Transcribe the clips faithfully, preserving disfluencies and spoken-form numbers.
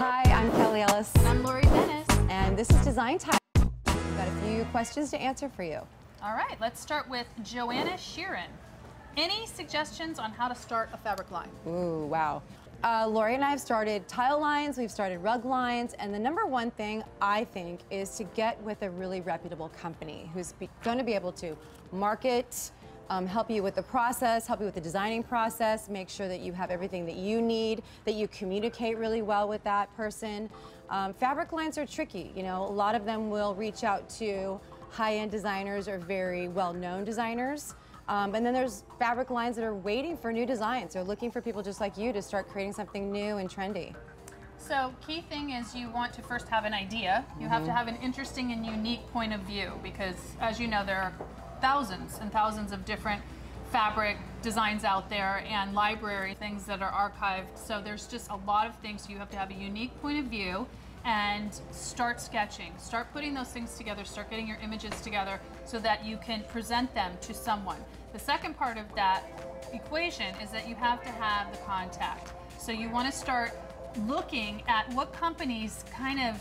Hi, I'm Kelly Ellis. And I'm Lori Dennis. And this is Design Time. We've got a few questions to answer for you. All right, let's start with Joanna Sheeran. Any suggestions on how to start a fabric line? Ooh, wow. Uh, Lori and I have started tile lines, we've started rug lines, and the number one thing I think is to get with a really reputable company who's be going to be able to market, um, help you with the process, help you with the designing process, make sure that you have everything that you need, that you communicate really well with that person. Um, fabric lines are tricky, you know, a lot of them will reach out to high-end designers or very well-known designers. Um, and then there's fabric lines that are waiting for new designs. They're looking for people just like you to start creating something new and trendy. So key thing is you want to first have an idea. You mm-hmm. have to have an interesting and unique point of view because, as you know, there are thousands and thousands of different fabric designs out there and library things that are archived. So there's just a lot of things. You have to have a unique point of view and start sketching. Start putting those things together. Start getting your images together so that you can present them to someone. The second part of that equation is that you have to have the contact. So you want to start looking at what companies kind of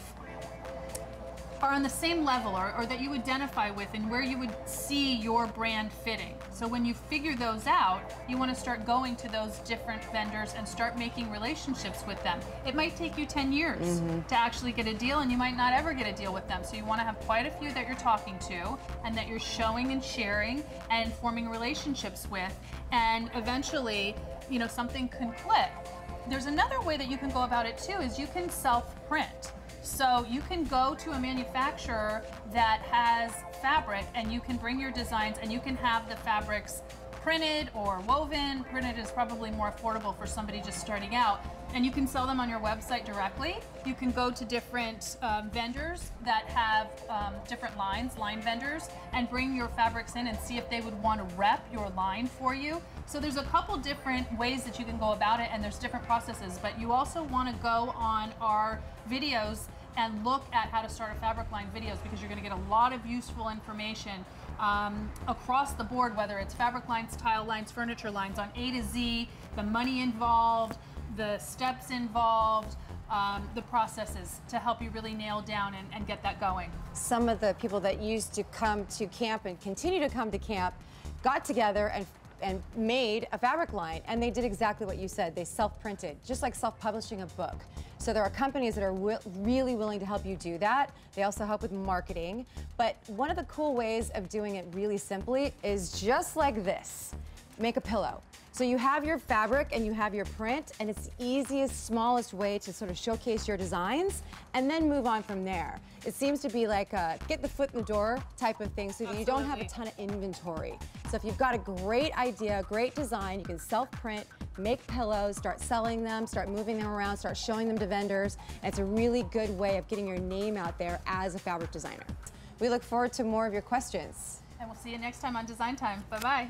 are on the same level or, or that you identify with and where you would see your brand fitting. So when you figure those out, you want to start going to those different vendors and start making relationships with them. It might take you ten years mm-hmm. to actually get a deal, and you might not ever get a deal with them. So you want to have quite a few that you're talking to and that you're showing and sharing and forming relationships with, and eventually, you know, something can click. There's another way that you can go about it too, is you can self-print. So you can go to a manufacturer that has fabric and you can bring your designs and you can have the fabrics printed or woven. Printed is probably more affordable for somebody just starting out. And you can sell them on your website directly. You can go to different um, vendors that have um, different lines, line vendors, and bring your fabrics in and see if they would want to rep your line for you. So there's a couple different ways that you can go about it, and there's different processes, but you also want to go on our videos and look at how to start a fabric line videos, because you're going to get a lot of useful information um, across the board, whether it's fabric lines, tile lines, furniture lines, on A to Z, the money involved, the steps involved, um, the processes to help you really nail down and, and get that going. Some of the people that used to come to camp and continue to come to camp got together and and made a fabric line, and they did exactly what you said. They self-printed, just like self-publishing a book. So there are companies that are wi- really willing to help you do that. They also help with marketing. But one of the cool ways of doing it really simply is just like this. Make a pillow. So you have your fabric and you have your print, and it's the easiest, smallest way to sort of showcase your designs and then move on from there. It seems to be like a get the foot in the door type of thing, so that you don't have a ton of inventory. So if you've got a great idea, great design, you can self-print, make pillows, start selling them, start moving them around, start showing them to vendors. And it's a really good way of getting your name out there as a fabric designer. We look forward to more of your questions. And we'll see you next time on Design Time. Bye-bye.